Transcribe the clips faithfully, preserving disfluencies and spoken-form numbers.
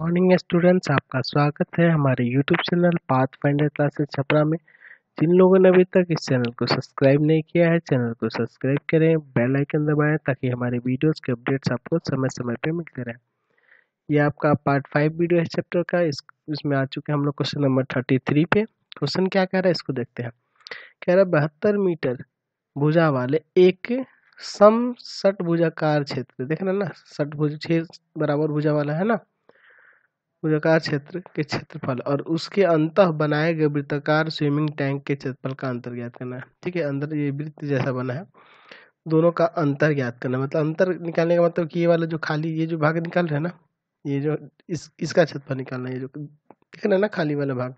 Morning students, आपका स्वागत है हमारे YouTube channel path finder classes Chhapra में। जिन लोगों ने अभी तक इस चैनल को सब्सक्राइब नहीं किया है, चैनल को सब्सक्राइब करें, बेल आइकन दबाएं ताकि हमारे वीडियोस के अपडेट्स आपको समय समय पे मिलते रहें। ये आपका पार्ट फाइव वीडियो है चैप्टर का। इस इसमें आ चुके हम लोग क्वेश्चन नंबर थर्टी थ्री पे। क्वेश्चन क्या कह रहा है इसको देखते हैं। कह रहा है बहत्तर मीटर भुजा वाले एक सम षटभुजाकार क्षेत्र, देखना ना षटभुज छः बराबर भुजा वाला है ना, भुजाकार क्षेत्र के क्षेत्रफल और उसके अंतः बनाए गए वृत्ताकार स्विमिंग टैंक के क्षेत्रफल का अंतर ज्ञात करना है। ठीक है, अंदर ये वृत्त जैसा बना है, दोनों का अंतर ज्ञात करना, मतलब अंतर निकालने का मतलब कि ये वाला जो खाली ये जो भाग निकाल रहे हैं ना, ये जो इस इसका क्षेत्रफल निकालना है, ये जो देखना है ना खाली वाला भाग।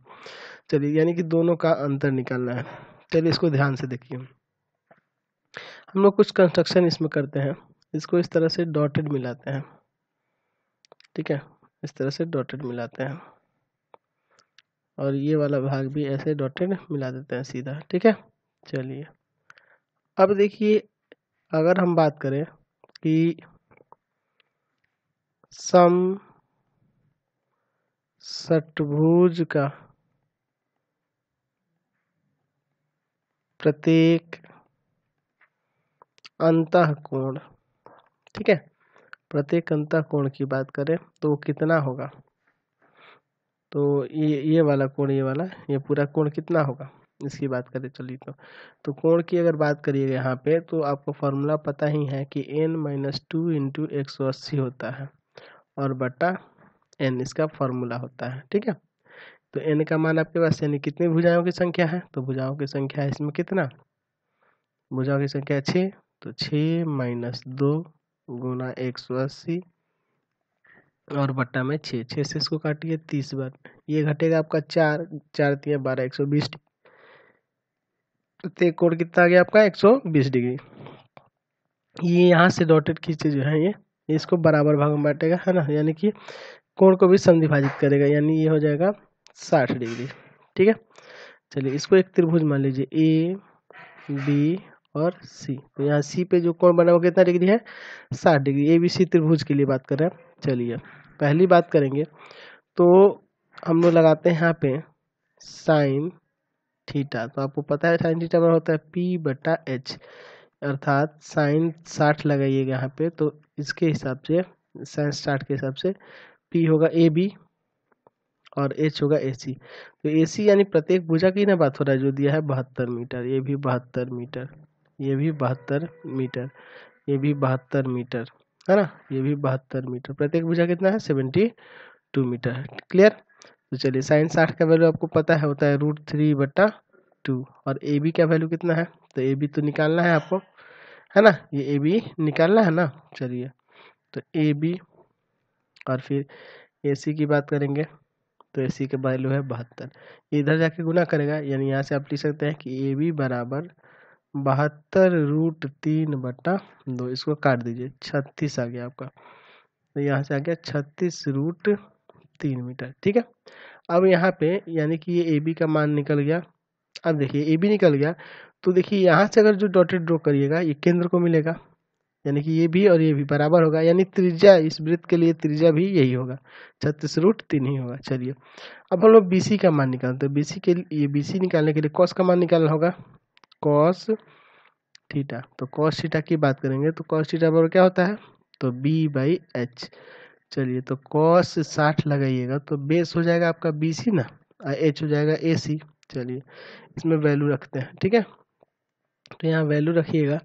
चलिए, यानी कि दोनों का अंतर निकालना है। चलिए इसको ध्यान से देखिए। हम लोग कुछ कंस्ट्रक्शन इसमें करते हैं, इसको इस तरह से डॉटेड मिलाते हैं। ठीक है, इस तरह से डॉटेड मिलाते हैं और ये वाला भाग भी ऐसे डॉटेड मिला देते हैं सीधा। ठीक है, चलिए अब देखिए, अगर हम बात करें कि सम षट्भुज का प्रत्येक अंतः कोण, ठीक है, प्रत्येक अंतः कोण की बात करें तो कितना होगा, तो ये ये वाला कोण, ये वाला ये पूरा कोण कितना होगा इसकी बात करें। चलिए तो तो कोण की अगर बात करिए यहाँ पे, तो आपको फॉर्मूला पता ही है कि एन माइनस टू इंटू एक सौ अस्सी होता है और बटा एन इसका फॉर्मूला होता है। ठीक है, तो एन का मान आपके पास, यानी कितनी भुजाओं की संख्या है, तो भुजाओं की संख्या है इसमें कितना, भुजाओं की संख्या छः, तो छः माइनस दो गुना एक सौ अस्सी और बट्टा में छः, छः से इसको काटिए तीस बार, ये घटेगा आपका चार, चार तीन बारह, एक सौ बीस, प्रत्येक कोण कितना आ गया आपका एक सौ बीस डिग्री। ये यहाँ से डॉटेड खींचे जो है, ये इसको बराबर भाग में बांटेगा है ना, यानी कि कोण को भी समद्विभाजित करेगा, यानी ये हो जाएगा साठ डिग्री। ठीक है, चलिए इसको एक त्रिभुज मान लीजिए ए बी और सी, तो यहाँ सी पे जो कोण बना हुआ कितना डिग्री है, साठ डिग्री। ए बी सी त्रिभुज के लिए बात कर रहे हैं। चलिए पहली बात करेंगे तो हम लोग लगाते हैं यहाँ पे साइन थीटा, तो आपको पता है साइन थीटा बराबर होता है पी बटा एच, अर्थात साइन साठ लगाइएगा यहाँ पे, तो इसके हिसाब से साइन साठ के हिसाब से पी होगा ए बी और एच होगा ए सी, तो ए सी यानी प्रत्येक भुजा की ना बात हो रहा है, जो दिया है बहत्तर मीटर, ये भी बहत्तर मीटर, ये भी बहत्तर मीटर, ये भी बहत्तर मीटर है ना, ये भी बहत्तर मीटर, प्रत्येक भुजा कितना है सेवेंटी टू मीटर। क्लियर, तो चलिए साइन साठ का वैल्यू आपको पता है होता है रूट थ्री बटा टू और ए बी का वैल्यू कितना है, तो ए बी तो निकालना है आपको है ना, ये ए बी निकालना है ना। चलिए तो ए बी और फिर ए सी की बात करेंगे, तो ए सी का वैल्यू है बहत्तर, इधर जाके गुना करेगा, यानी यहाँ से आप लिख सकते हैं कि ए बी बराबर बहत्तर रूट तीन बटा दो, इसको काट दीजिए, छत्तीस आ गया आपका, तो यहाँ से आ गया छत्तीस रूट तीन मीटर। ठीक है, अब यहाँ पे यानी कि ये ए बी का मान निकल गया। अब देखिए ए बी निकल गया, तो देखिए यहाँ से अगर जो डॉटेड ड्रॉ करिएगा ये केंद्र को मिलेगा, यानी कि ये भी और ये भी बराबर होगा, यानी त्रिज्या इस वृत्त के लिए त्रिज्या भी यही होगा, छत्तीस रूट तीन ही होगा। चलिए अब हम लोग बी सी का मान निकालते हैं, बी सी के लिए, ये बी सी निकालने के लिए कॉस का मान निकालना होगा, कॉस थीटा, तो कॉस थीटा की बात करेंगे तो कॉस थीटा बराबर क्या होता है, तो बी बाई एच। चलिए तो कॉस साठ लगाइएगा, तो बेस हो जाएगा आपका बी सी ना, एच हो जाएगा ए सी। चलिए इसमें वैल्यू रखते हैं। ठीक है, तो यहाँ वैल्यू रखिएगा,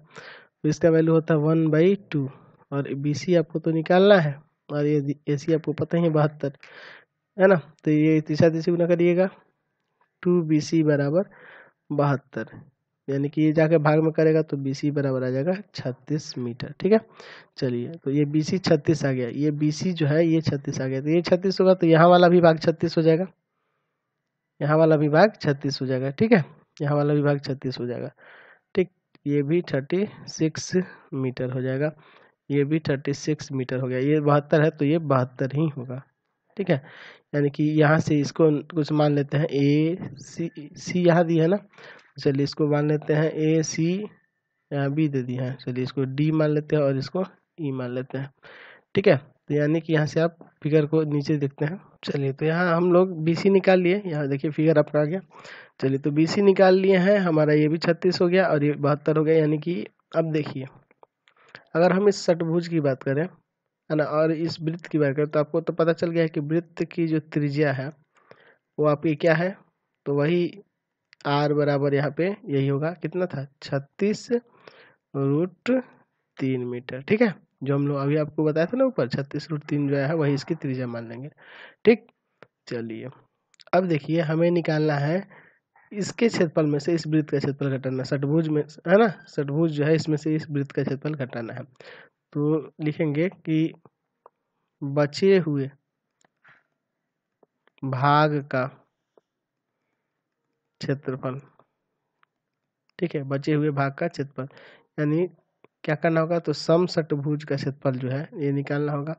तो इसका वैल्यू होता है वन बाई टू और बी सी आपको तो निकालना है और ये ए सी आपको पता ही है बहत्तर है ना, तो ये तीसरा तीसरी गुना करिएगा, टू बी सी बराबर बहत्तर, यानी कि ये जाके भाग में करेगा तो बी सी बराबर आ जाएगा छत्तीस मीटर। ठीक है, चलिए तो ये बी सी छत्तीस आ गया, ये बी सी जो है ये छत्तीस आ गया, तो ये छत्तीस होगा, तो यहाँ वाला भी भाग छत्तीस हो जाएगा, यहाँ वाला भी भाग छत्तीस हो जाएगा। ठीक है, यहाँ वाला भी भाग छत्तीस हो जाएगा। ठीक, ये भी थर्टी सिक्स मीटर हो जाएगा, ये भी थर्टी सिक्स मीटर हो गया, ये बहत्तर है तो ये बहत्तर ही होगा। ठीक है, यानी कि यहाँ से इसको कुछ मान लेते हैं, ए सी, सी यहाँ दी है ना, चलिए इसको मान लेते हैं ए सी, यहाँ बी दे दी है, चलिए इसको डी मान लेते हैं और इसको ई e मान लेते हैं। ठीक है, तो यानी कि यहाँ से आप फिगर को नीचे देखते हैं। चलिए तो यहाँ हम लोग बी सी निकाल लिए, यहाँ देखिए फिगर आपका आ गया। चलिए तो बी सी निकाल लिए हैं, हमारा ये भी छत्तीस हो गया और ये बहत्तर हो गया। यानी कि अब देखिए अगर हम इस षटभुज की बात करें है ना और इस वृत्त की बात करें तो आपको तो पता चल गया है कि वृत्त की जो त्रिज्या है वो आपकी क्या है, तो वही आर बराबर यहाँ पे यही होगा, कितना था छत्तीस रूट तीन मीटर। ठीक है, जो हम लोग अभी आपको बताया था ना ऊपर छत्तीस रूट तीन जो है वही इसकी त्रिज्या मान लेंगे। ठीक, चलिए अब देखिए हमें निकालना है इसके क्षेत्रफल में से इस वृत्त का क्षेत्रफल घटाना है, षटभुज में है ना, षटभुज जो है इसमें से इस वृत्त का क्षेत्रफल घटाना है। तो लिखेंगे कि बचे हुए भाग का क्षेत्रफल, ठीक है, बचे हुए भाग का क्षेत्रफल, यानी क्या करना होगा तो सम षटभुज का क्षेत्रफल जो है ये निकालना होगा।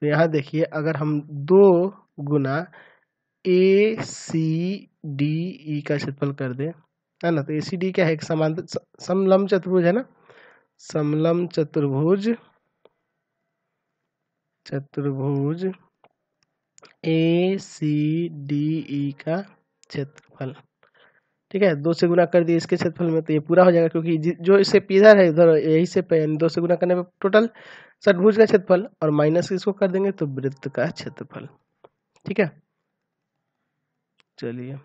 तो यहाँ देखिए अगर हम दो गुना ए सी डी ई का क्षेत्रफल कर दें है ना, तो ए सी डी क्या है, एक समान समलंब चतुर्भुज है ना, समलंब चतुर्भुज चतुर्भुज ए सी डी ई का क्षेत्रफल। ठीक है, दो से गुना कर दिए इसके क्षेत्रफल में तो ये पूरा हो जाएगा, क्योंकि जो इससे पीछा है इधर यही से दो से गुना करने पे टोटल षटभुज का क्षेत्रफल और माइनस इसको कर देंगे तो वृत्त का क्षेत्रफल। ठीक है, चलिए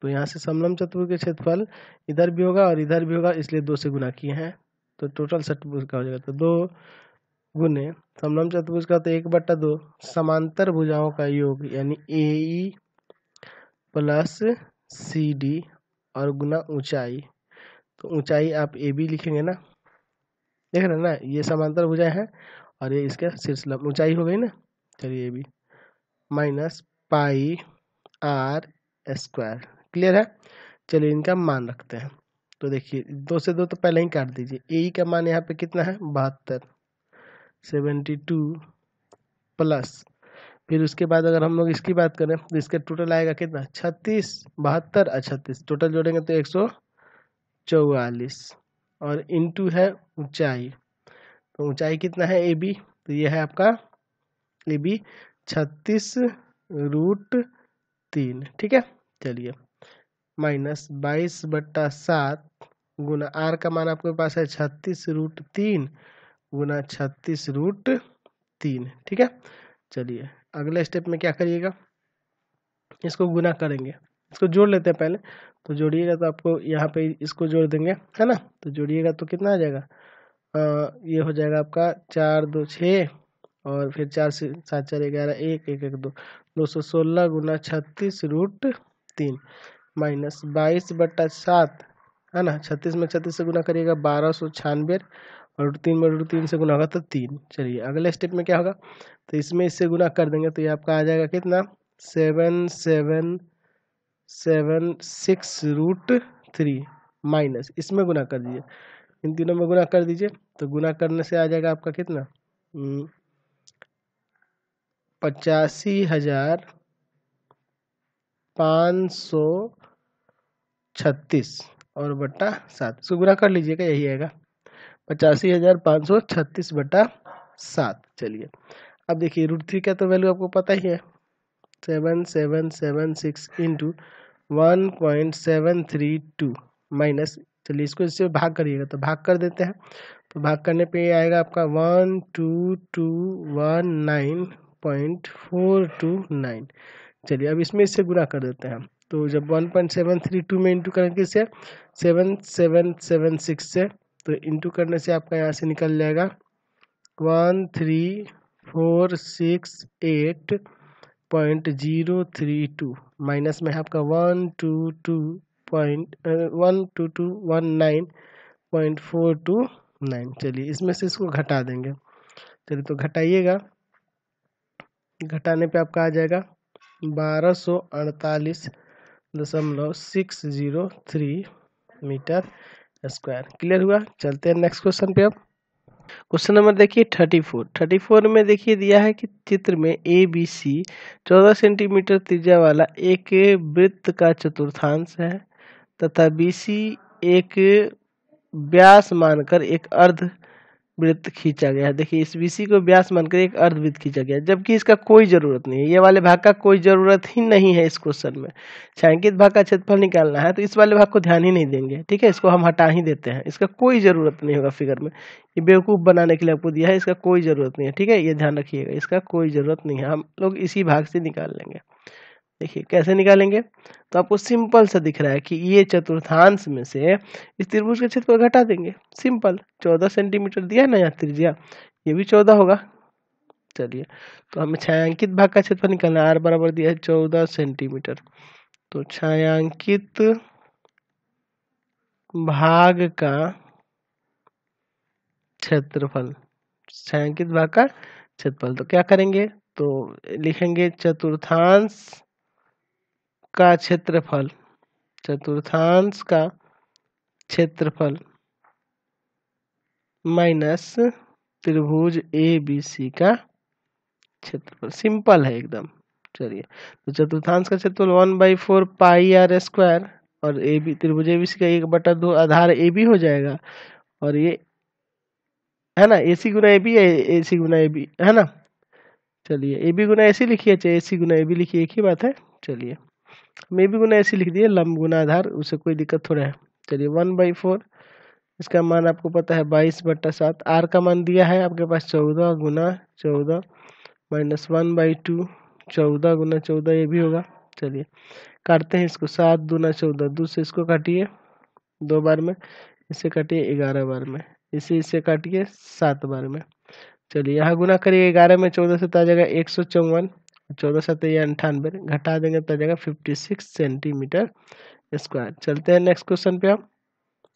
तो यहाँ से समलंब चतुर्भुज के क्षेत्रफल इधर भी होगा और इधर भी होगा, इसलिए दो से गुना किए हैं तो टोटल षटभुज का हो जाएगा। तो दो गुने समलंब चतुर्भुज का तो एक बट्टा दो समांतर भुजाओं का योग यानी ए ई प्लस सी डी और गुना ऊंचाई, तो ऊंचाई आप ए बी लिखेंगे ना, देख रहे हैं ना, ये समांतर भुजाएं हैं और ये इसका शीर्षलंब ऊंचाई हो गई ना। चलिए A B minus pi R square, clear है। चलिए इनका मान रखते हैं, तो देखिए दो से दो तो पहले ही काट दीजिए, ए का मान यहाँ पे कितना है बहत्तर, सेवेंटी टू प्लस फिर उसके बाद अगर हम लोग इसकी बात करें तो इसका टोटल आएगा कितना छत्तीस, बहत्तर और छत्तीस टोटल जोड़ेंगे तो एक सौ चौवालीस और इनटू है ऊंचाई, तो ऊंचाई कितना है ए बी, तो ये है आपका ए बी छत्तीस रूट तीन। ठीक है, चलिए माइनस बाईस बट्टा सात गुना आर का मान आपके पास है छत्तीस रूट तीन गुना छत्तीस रूट तीन। ठीक है, चलिए अगले स्टेप में क्या करिएगा, इसको गुना करेंगे, इसको जोड़ लेते हैं पहले, तो जोड़िएगा तो आपको यहाँ पे इसको जोड़ देंगे है ना, तो जोड़िएगा तो कितना आ जाएगा, आ, ये हो जाएगा आपका चार दो छः और फिर चार से सात चार ग्यारह एक एक एक दो दो सौ सोलह गुना छत्तीस रूट तीन माइनस बाईस बट्टा सात है ना, छत्तीस में छत्तीस से गुना करिएगा बारह सौ छियानवे और तीन में रूट तीन से गुना होगा तो तीन। चलिए अगले स्टेप में क्या होगा, तो इसमें इससे गुना कर देंगे तो ये आपका आ जाएगा कितना seven seven seven six root three minus इसमें गुना कर दीजिए, इन तीनों में गुना कर दीजिए तो गुना करने से आ जाएगा आपका कितना पचासी हजार पाँच सौ छत्तीस और बट्टा सात, इसको गुना कर लीजिएगा यही आएगा पचासी हजार पाँच सौ छत्तीस बटा सात। चलिए अब देखिए रूट थ्री का तो वैल्यू आपको पता ही है seven seven seven six into one point seven three two minus, चलिए इसको इससे भाग करिएगा तो भाग कर देते हैं, तो भाग करने पे ये आएगा आपका one two two one nine point four two nine. चलिए अब इसमें इससे गुना कर देते हैं, तो जब one point seven three two में इंटू करेंगे इससे सेवन सेवन सेवन सिक्स से तो इंटू करने से आपका यहाँ से निकल जाएगा one three four six eight point zero three two minus में आपका one two two point one two two one nine point four two nine. चलिए इसमें से इसको घटा देंगे, चलिए तो घटाइएगा, घटाने पे आपका आ जाएगा बारह सौ अड़तालीस दशमलव six zero three metre square. Clear हुआ, चलते हैं नेक्स्ट क्वेश्चन पे। अब क्वेश्चन नंबर देखिए थर्टी फोर, थर्टी फोर में देखिए दिया है कि चित्र में ए बी सी चौदह सेंटीमीटर त्रिज्या वाला एक वृत्त का चतुर्थांश है तथा बी सी एक व्यास मानकर एक अर्ध वृत्त खींचा गया है। देखिए इस बीसी को व्यास मानकर एक अर्धवृत्त खींचा गया है, जबकि इसका कोई जरूरत नहीं है। ये वाले भाग का कोई जरूरत ही नहीं है इस क्वेश्चन में। छायांकित भाग का क्षेत्रफल निकालना है तो इस वाले भाग को ध्यान ही नहीं देंगे, ठीक है, इसको हम हटा ही देते हैं, इसका कोई जरूरत नहीं होगा फिगर में। ये बेवकूफ़ बनाने के लिए आपको दिया है, इसका कोई जरूरत नहीं है, ठीक है, ये ध्यान रखिएगा, इसका कोई जरूरत नहीं है, हम लोग इसी भाग से निकाल लेंगे। देखिए कैसे निकालेंगे, तो आपको सिंपल सा दिख रहा है कि ये चतुर्थांश में से इस त्रिभुज का क्षेत्रफल घटा देंगे, सिंपल। चौदह सेंटीमीटर दिया है ना यहाँ त्रिज्या, ये भी चौदह होगा। चलिए तो हमें छायांकित भाग का क्षेत्रफल निकालना है, आर बराबर दिया है चौदह सेंटीमीटर, तो छायांकित भाग का क्षेत्रफल, छायांकित भाग का क्षेत्रफल, तो क्या करेंगे, तो लिखेंगे चतुर्थांश का क्षेत्रफल, चतुर्थांश का क्षेत्रफल माइनस त्रिभुज ए बी सी का क्षेत्रफल, सिंपल है एकदम। चलिए तो चतुर्थांश का क्षेत्रफल one by four pi R square, और ए बी त्रिभुज ए बी सी का एक बटा दो आधार ए बी हो जाएगा, और ये है ना ए सी गुना A B, A C Guna A B है ना। चलिए ए बी गुना ए सी लिखिए, चाहे ए सी गुना ए बी लिखिए, एक ही बात है। चलिए मे भी गुना ऐसी लिख दिए, लंब गुना आधार, उसे कोई दिक्कत थोड़ा है। चलिए वन बाई फोर, इसका मान आपको पता है बाईस बट्टा सात, आर का मान दिया है आपके पास चौदह गुना चौदह माइनस वन बाई टू, चौदह गुना चौदह ये भी होगा। चलिए काटते हैं इसको, सात दूना चौदह, दो से इसको काटिए दो बार में, इसे काटिए ग्यारह बार में, इसे इसे काटिए सात बार में। चलिए यहाँ गुना करिए, ग्यारह में चौदह से तो आ जाएगा एक सौ चौवन, चौदह सत या अंठानवे, घटा देंगे तो आ जाएगा फिफ्टी सिक्स सेंटीमीटर स्क्वायर। चलते हैं नेक्स्ट क्वेश्चन पे। आप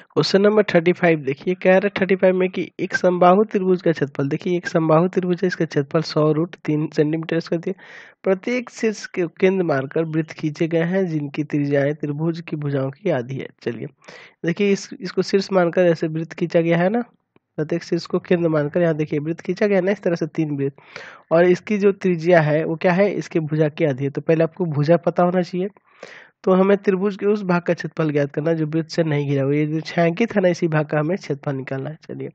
क्वेश्चन नंबर थर्टी फाइव देखिए कह रहे थर्टी फाइव में कि एक समबाहु त्रिभुज का क्षेत्रफल, देखिए एक समबाहु त्रिभुज है, इसका क्षेत्रफल सौ रूट तीन सेंटीमीटर स्क्वायर दिया, प्रत्येक शीर्ष के केंद्र मारकर वृत्त खींचे गए हैं जिनकी त्रिज्याएं त्रिभुज की भुजाओं की आधी है। चलिए देखिए इस इसको शीर्ष मानकर ऐसे वृत्त खींचा गया है ना, प्रत्येक शीर्ष को केंद्र मानकर, यहाँ देखिए वृत्त खींचा गया ना इस तरह से तीन वृत्त, और इसकी जो त्रिज्या है वो क्या है, इसके भुजा की आधी है। तो पहले आपको भुजा पता होना चाहिए, तो हमें त्रिभुज के उस भाग का क्षेत्रफल ज्ञात करना जो वृत्त से नहीं घिरा हुआ, ये जो छायांकित है ना इसी भाग का हमें क्षेत्रफल निकालना है। चलिए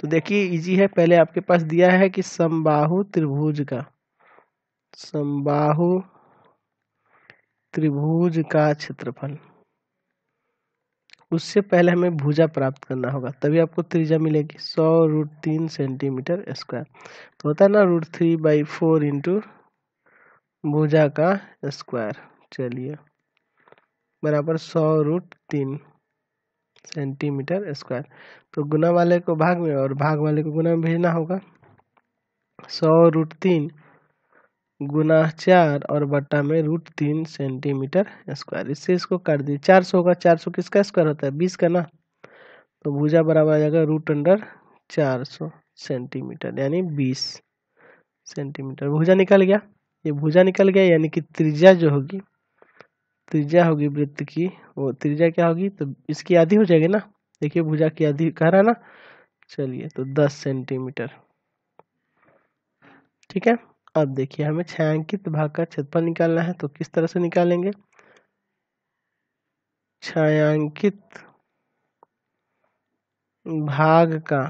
तो देखिए इजी है, पहले आपके पास दिया है कि समबाहु त्रिभुज का, समबाहु त्रिभुज का क्षेत्रफल, उससे पहले हमें भुजा प्राप्त करना होगा, तभी आपको त्रिज्या मिलेगी सौ रूट तीन सेंटीमीटर स्क्वायर, तो होता है ना root three by four into भुजा का स्क्वायर। चलिए बराबर सौ रूट तीन सेंटीमीटर स्क्वायर, तो गुना वाले को भाग में और भाग वाले को गुना में भेजना होगा, सौ रूट तीन गुना चार और बट्टा में रूट तीन सेंटीमीटर स्क्वायर, इससे इसको काट दिए, चार सौ होगा, चार सौ किसका स्क्वायर होता है बीस का ना, तो भुजा बराबर आ जाएगा रूट अंडर चार सौ सेंटीमीटर यानी बीस सेंटीमीटर। भुजा निकल गया, ये भुजा निकल गया, यानी कि त्रिज्या जो होगी, त्रिज्या होगी वृत्त की, वो त्रिज्या क्या होगी, तो इसकी आधी हो जाएगी ना, देखिए भुजा की आधी कह रहा है ना। चलिए तो दस सेंटीमीटर, ठीक है। अब देखिए हमें छायांकित भाग का क्षेत्रफल निकालना है, तो किस तरह से निकालेंगे, छायांकित भाग का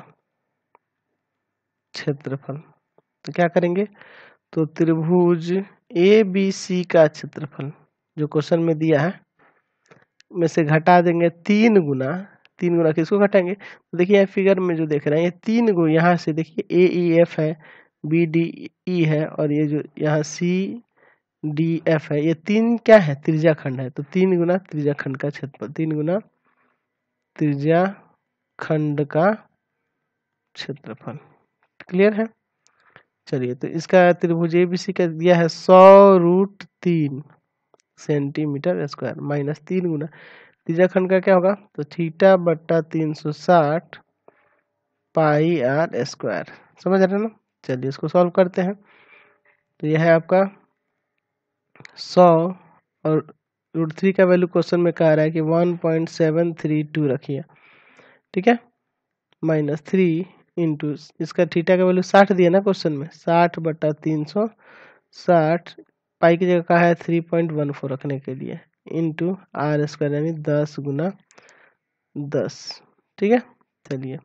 क्षेत्रफल, तो क्या करेंगे, तो त्रिभुज ए बी सी का क्षेत्रफल जो क्वेश्चन में दिया है में से घटा देंगे तीन गुना, तीन गुना किसको घटाएंगे, तो देखिए फिगर में जो देख रहे हैं ये तीन गुना, यहाँ से देखिए ए ई एफ है, बी डी ई है, और ये जो यहाँ सी डी एफ है, ये तीन क्या है, त्रिज्या खंड है, तो तीन गुना त्रिज्या खंड का क्षेत्रफल, तीन गुना त्रिज्या खंड का क्षेत्रफल, क्लियर है। चलिए तो इसका त्रिभुज ए बी सी का दिया है सौ रूट तीन सेंटीमीटर स्क्वायर माइनस तीन गुना त्रिज्या खंड का क्या होगा, तो थीटा बट्टा तीन सौ साठ पाई आर स्क्वायर, समझ रहे हैं ना। चलिए इसको सॉल्व करते हैं, तो यह है आपका सौ और रूट थ्री का वैल्यू क्वेश्चन में कह रहा है कि one point seven three two रखिए, ठीक है, माइनस थ्री इंटू इसका थीटा का वैल्यू साठ दिया ना क्वेश्चन में, साठ बटा तीन सौ साठ पाई की जगह कहा है थ्री पॉइंट वन फोर रखने के लिए, इंटू आर स्क्वायर यानी दस गुना दस, ठीक है। चलिए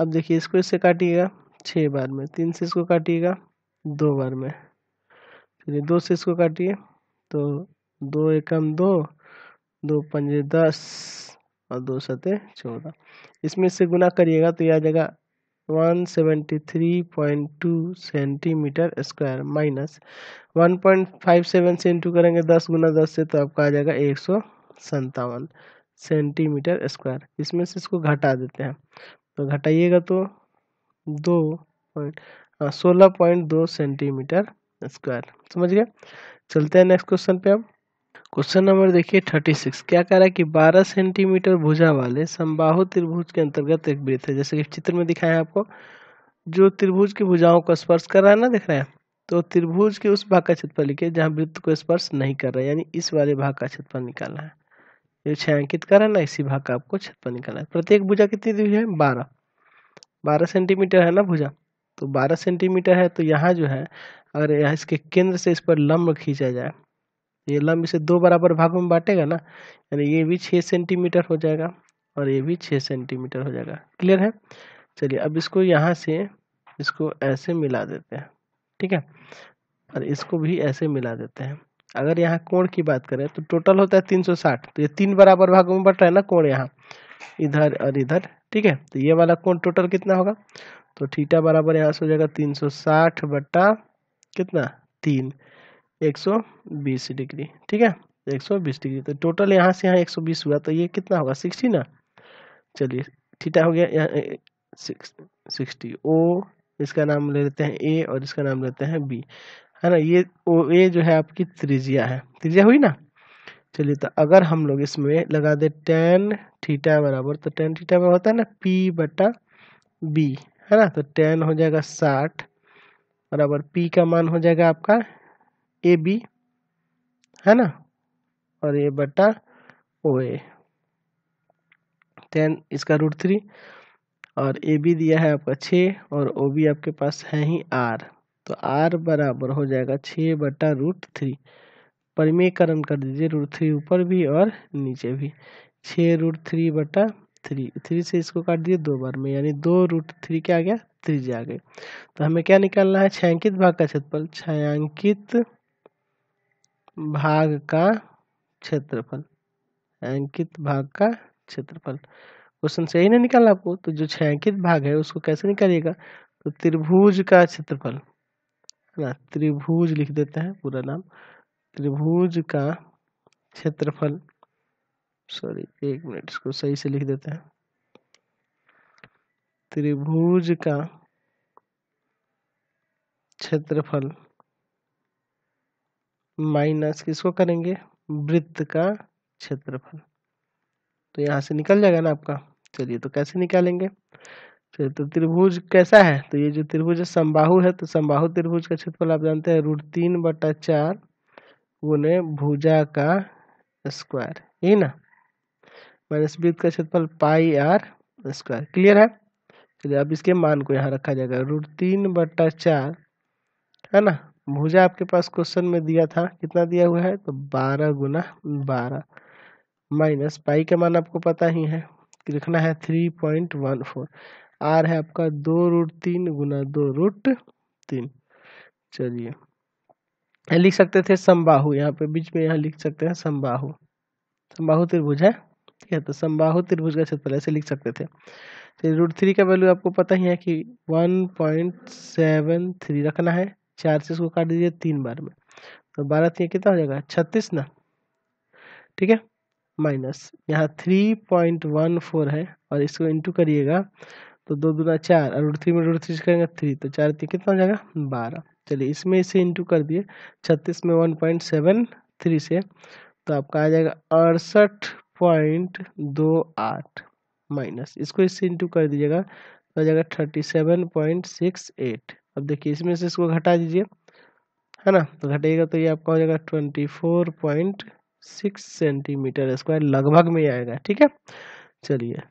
अब देखिए इसको इससे काटिएगा छः बार में, तीन से इसको काटिएगा दो बार में, फिर दो से इसको काटिए तो दो एकम दो, दो पंजे दस और दो सते चौदह। इसमें से गुना करिएगा तो यह आ जाएगा one seventy three point two centimetre square minus one point five seven से इंटू करेंगे दस गुना दस से तो आपका आ जाएगा एक सौ संतावन सेंटीमीटर स्क्वायर। इसमें से इसको घटा देते हैं तो घटाइएगा तो दो पॉइंट सोलह पॉइंट दो सेंटीमीटर स्क्वायर। समझ गए, चलते हैं नेक्स्ट क्वेश्चन पे। अब क्वेश्चन नंबर देखिए थर्टी सिक्स क्या कह रहा है कि बारह सेंटीमीटर भुजा वाले समबाहु त्रिभुज के अंतर्गत एक वृत्त है, जैसे कि चित्र में दिखाया है आपको, जो त्रिभुज की भुजाओं को स्पर्श कर रहा है ना, दिख रहा है, तो त्रिभुज के उस भाग का क्षेत्रफल लिखिए जहाँ वृत्त को स्पर्श नहीं कर रहा है, यानी इस वाले भाग का क्षेत्रफल निकालना है, जो छायांकित कर रहा है ना इसी भाग का आपको क्षेत्रफल निकालना है। प्रत्येक भुजा कितनी दूरी है, बारह, बारह सेंटीमीटर है ना भुजा, तो बारह सेंटीमीटर है तो यहाँ जो है अगर यहाँ इसके केंद्र से इस पर लंब खींचा जाए, ये लंब इसे दो बराबर भागों में बांटेगा ना, यानी ये भी छः सेंटीमीटर हो जाएगा और ये भी छः सेंटीमीटर हो जाएगा। क्लियर है, चलिए अब इसको यहाँ से इसको ऐसे मिला देते हैं, ठीक है, और इसको भी ऐसे मिला देते हैं। अगर यहाँ कोण की बात करें तो टोटल होता है तीन सौ साठ, तो ये तीन बराबर भागों में बट रहा है ना कोण, यहाँ इधर और इधर, ठीक है, तो ये वाला कोण टोटल कितना होगा, तो थीटा बराबर यहाँ से हो जाएगा तीन सौ साठ बटा कितना, तीन, एक सौ बीस डिग्री, ठीक है, एक सौ बीस डिग्री। तो टोटल यहाँ से यहाँ एक सौ बीस हुआ तो ये कितना होगा, साठ ना, चलिए थीटा हो गया यहाँ सिक्सटी। ओ इसका नाम ले लेते हैं ए और इसका नाम लेते हैं बी, है ना, ये ओ ए जो है आपकी त्रिज्या है, त्रिज्या हुई ना। चलिए तो अगर हम लोग इसमें लगा दे टेन थीटा बराबर, तो टेन थीटा में होता है ना पी बटा बी, है ना, तो टेन हो जाएगा साठ बराबर पी का मान हो जाएगा आपका ए बी, है ना, और ये बटा ओ ए, टेन इसका रूट थ्री, और ए बी दिया है आपका छः और ओ बी आपके पास है ही आर, तो आर बराबर हो जाएगा छः बटा रूट थ्री। परिमेयकरण कर दीजिए, रूट थ्री ऊपर भी और नीचे भी, छः रूट थ्री बटा थ्री, थ्री से इसको काट दिए दो बार में, यानी दो रूट थ्री क्या आ गया, त्रिज्या आ गई। तो हमें क्या निकालना है, छायांकित भाग का क्षेत्रफल, छायांकित भाग का क्षेत्रफल, छायांकित भाग का क्षेत्रफल। क्वेश्चन से यही नहीं निकालना आपको, तो जो छायांकित भाग है उसको कैसे निकालिएगा, तो त्रिभुज का क्षेत्रफल, है ना, त्रिभुज लिख देते हैं पूरा नाम, त्रिभुज का क्षेत्रफल, सॉरी एक मिनट इसको सही से लिख देते हैं, त्रिभुज का क्षेत्रफल माइनस किसको करेंगे, वृत्त का क्षेत्रफल, तो यहाँ से निकल जाएगा ना आपका। चलिए तो कैसे निकालेंगे, चलिए तो त्रिभुज कैसा है, तो ये जो त्रिभुज समबाहु है, तो समबाहु त्रिभुज का क्षेत्रफल आप जानते हैं रूट तीन बटा चार गुने भुजा का स्क्वायर, यही ना, माइनस वृत्त का क्षेत्रफल पाई आर स्क्वायर। क्लियर है, चलिए अब इसके मान को यहाँ रखा जाएगा रूट तीन बटा चार, है ना, भुजा आपके पास क्वेश्चन में दिया था कितना दिया हुआ है, तो बारह गुना बारह, माइनस पाई का मान आपको पता ही है, लिखना है three point one four, R है आपका दो रूट तीन गुना दो रूट तीन। चलिए लिख सकते थे समबाहु, यहाँ पे बीच में यहाँ लिख सकते हैं समबाहु, समबाहु त्रिभुज है, ठीक है, तो समबाहु त्रिभुज का क्षेत्रफल ऐसे लिख सकते थे। तो रूट थ्री का वैल्यू आपको पता ही है कि वन पॉइंट सेवन थ्री रखना है, चार से इसको काट दीजिए तीन बार में, तो बारह तीन कितना हो जाएगा, छत्तीस ना, ठीक है, माइनस यहाँ थ्री पॉइंट वन फोर है और इसको इंटू करिएगा तो दो दूना चार और रूट थ्री में रूट थ्री करेंगे थ्री, तो चार तीन कितना हो जाएगा, बारह। चलिए इसमें इसे इंटू कर दिए छत्तीस में वन पॉइंट सेवन थ्री से, तो आपका आ जाएगा अड़सठ पॉइंट दो आठ, माइनस इसको इससे इंटू कर दीजिएगा तो आ जाएगा thirty seven point six eight. अब देखिए इसमें से इसको घटा दीजिए, है ना, तो घटेगा तो ये आपका हो जाएगा चौबीस पॉइंट सिक्स सेंटीमीटर स्क्वायर, लगभग में आएगा, ठीक है। चलिए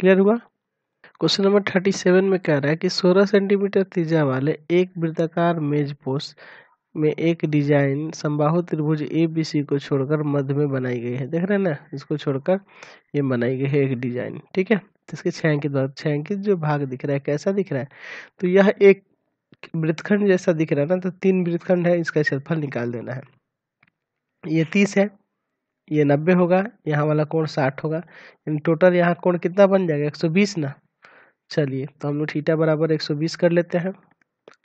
क्लियर हुआ। क्वेश्चन नंबर थर्टी सेवन में कह रहा है कि सोलह सेंटीमीटर त्रिज्या वाले एक वृत्ताकार मेजपोश में एक डिजाइन समबाहु त्रिभुज ए बी सी को छोड़कर मध्य में बनाई गई है, देख रहे हैं ना, इसको छोड़कर ये बनाई गई है एक डिजाइन, ठीक है। तो इसके छह अंकित भाग, छह अंकित जो भाग दिख रहा है कैसा दिख रहा है, तो यह एक वृत्तखंड जैसा दिख रहा है ना, तो तीन वृत्तखंड है, इसका क्षेत्रफल निकाल देना है। ये तीस है, ये नब्बे होगा, यहाँ वाला कोण साठ होगा, यानी टोटल यहाँ कोण कितना बन जाएगा एक सौ बीस ना। चलिए तो हम लोग थीटा बराबर एक सौ बीस कर लेते हैं,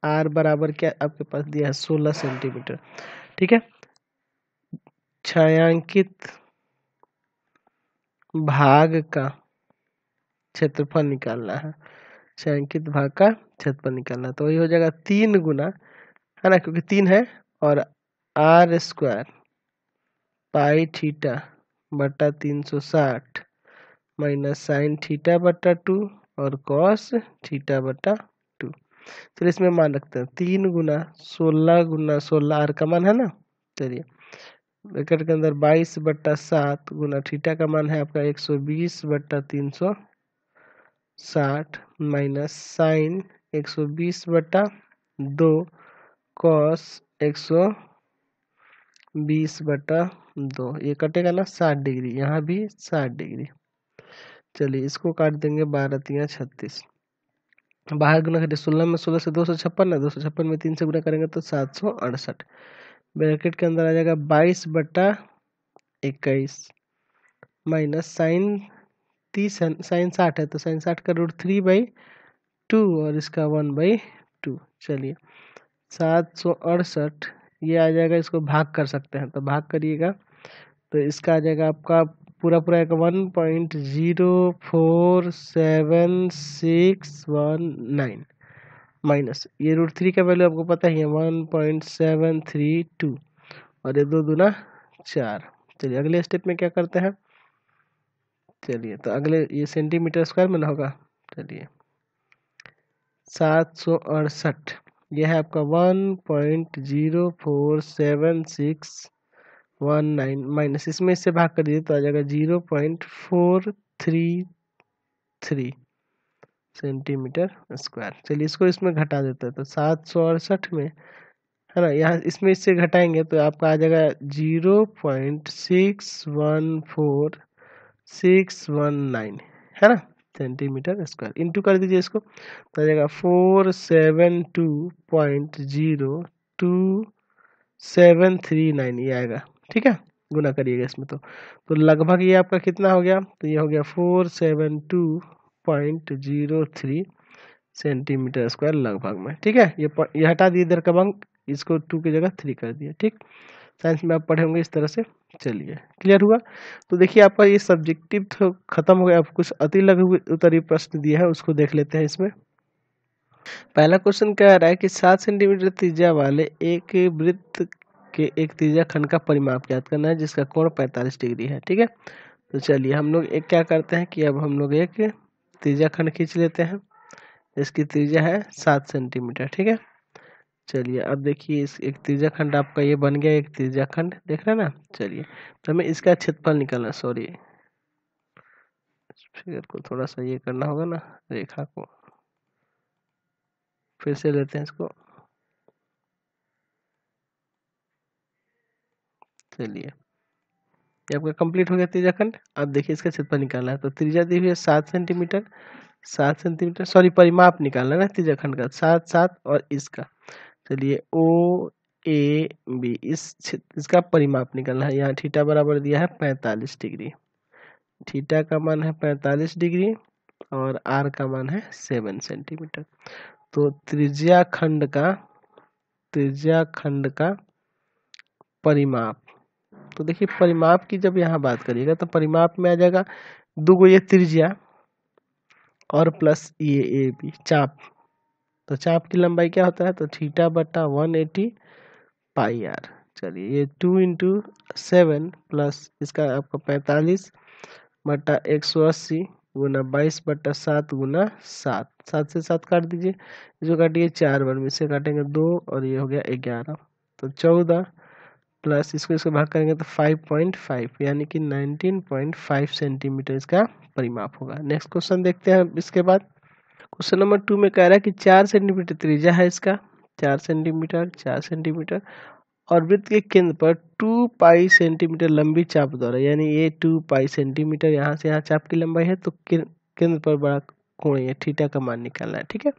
आर बराबर क्या आपके पास दिया है सोलह सेंटीमीटर, ठीक है। छायांकित भाग का क्षेत्रफल निकालना है, छायांकित भाग का क्षेत्रफल निकालना है, तो वही हो जाएगा तीन गुना है ना, क्योंकि तीन है, और आर स्क्वायर पाई थीटा बटा तीन सौ साठ माइनस साइन थीटा बटा टू और कॉस थीटा बटा टू। तो इसमें मान रखते हैं तीन गुना सोलह गुना सोलह, आर का मान है ना, चलिए ब्रैकेट के अंदर बाईस बटा सात गुना थीटा का मान है आपका एक सौ बीस बटा तीन सौ साठ माइनस साइन एक सौ बीस बटा दो कॉस एक सौ बीस बटा दो, ये कटेगा ना साठ डिग्री, यहाँ भी साठ डिग्री। चलिए इसको काट देंगे, बारह तीन छत्तीस, बाहर गुना करें सोलह में, सोलह से दो सौ छप्पन है, दो सौ छप्पन में तीन से गुना करेंगे तो सात सौ अड़सठ, ब्रैकेट के अंदर आ जाएगा बाईस बटा इक्कीस माइनस साइन तीस, साइन साठ है तो साइन साठ का रूट थ्री बाई टू और इसका वन बाई टू। चलिए सात सौ अड़सठ ये आ जाएगा, इसको भाग कर सकते हैं तो भाग करिएगा, तो इसका आ जाएगा आपका पूरा पूरा एक one point zero four seven six one nine minus ये रूट थ्री का वैल्यू आपको पता ही है one point seven three two और ये दो दूना चार। चलिए अगले स्टेप में क्या करते हैं, चलिए तो अगले ये सेंटीमीटर स्क्वायर में ना होगा, चलिए सात सौ अड़सठ यह है आपका one point zero four seven six one nine minus इसमें इससे भाग कर दीजिए तो आ जाएगा zero point four three three centimetre square. चलिए इसको इसमें घटा देते हैं तो सात सौ अड़सठ में है ना, यहाँ इसमें इससे घटाएंगे तो आपका आ जाएगा zero point six one four six one nine है ना सेंटीमीटर स्क्वायर, इंटू कर दीजिए इसको तो आ जाएगा four seven two point zero two seven three nine ये आएगा, ठीक है गुना करिएगा इसमें तो तो लगभग ये आपका कितना हो गया, तो ये हो गया four seven two point zero three centimetre square लगभग में, ठीक है। ये ये हटा दिए इधर का अंक, इसको टू की जगह थ्री कर दिया, ठीक, साइंस में आप पढ़े होंगे इस तरह से। चलिए क्लियर हुआ, तो देखिए आपका ये सब्जेक्टिव तो खत्म हो गया, अब कुछ अति लघु उत्तरीय प्रश्न दिया है उसको देख लेते हैं। इसमें पहला क्वेश्चन कह रहा है कि सात सेंटीमीटर त्रिज्या वाले एक वृत्त के एक त्रिज्या खंड का परिमाप ज्ञात करना है जिसका कोण पैंतालीस डिग्री है, ठीक है। तो चलिए हम लोग एक क्या करते हैं कि अब हम लोग एक त्रिज्या खंड खींच लेते हैं, इसकी त्रिज्या है सात सेंटीमीटर, ठीक है। चलिए अब देखिए इस एक त्रिज्या खंड आपका ये बन गया, एक त्रिज्या खंड देख रहे हैं ना। चलिए तो हमें इसका क्षेत्रफल निकालना, सॉरी फिगर को थोड़ा सा ये करना होगा ना, रेखा को फिर से लेते हैं इसको। चलिए ये आपका कंप्लीट हो गया त्रिज्या खंड, अब देखिए इसका क्षेत्रफल निकालना है, तो त्रिज्या दी हुई है सात सेंटीमीटर, सात सेंटीमीटर सॉरी परिमाप निकालना है ना त्रिज्या खंड का, सात सात और इसका। चलिए ओ ए बी इस इसका परिमाप निकालना है, यहाँ थीटा बराबर दिया है पैंतालीस डिग्री, थीटा का मान है पैंतालीस डिग्री और आर का मान है सेवन सेंटीमीटर। तो त्रिज्या खंड का त्रिज्या खंड का परिमाप, तो देखिए परिमाप की जब यहाँ बात करिएगा तो परिमाप में आ जाएगा दुगो ये त्रिज्या और प्लस ये ए बी चाप, तो चाप की लंबाई क्या होता है तो थीटा बटा वन एटी पाई आर। चलिए ये टू इंटू सेवन प्लस इसका आपका पैंतालीस बटा एक सौ अस्सी गुना बाईस बटा सात गुना सात, सात से सात काट दीजिए, जो काटिए चार बार में से काटेंगे दो और ये हो गया ग्यारह, तो चौदह प्लस इसको इसको भाग करेंगे तो फाइव पॉइंट फाइव यानी कि नाइनटीन पॉइंट फाइव सेंटीमीटर इसका परिमाप होगा। नेक्स्ट क्वेश्चन देखते हैं इसके बाद, क्वेश्चन नंबर टू में कह रहा है कि चार सेंटीमीटर त्रिज्या है इसका, चार सेंटीमीटर चार सेंटीमीटर और वृत्त के केंद्र पर टू पाई सेंटीमीटर लंबी चाप द्वारा, यानी ये टू पाई सेंटीमीटर यहाँ से यहाँ चाप की लंबाई है तो केंद्र पर बड़ा कोणीय थीटा का मान निकालना है। ठीक है,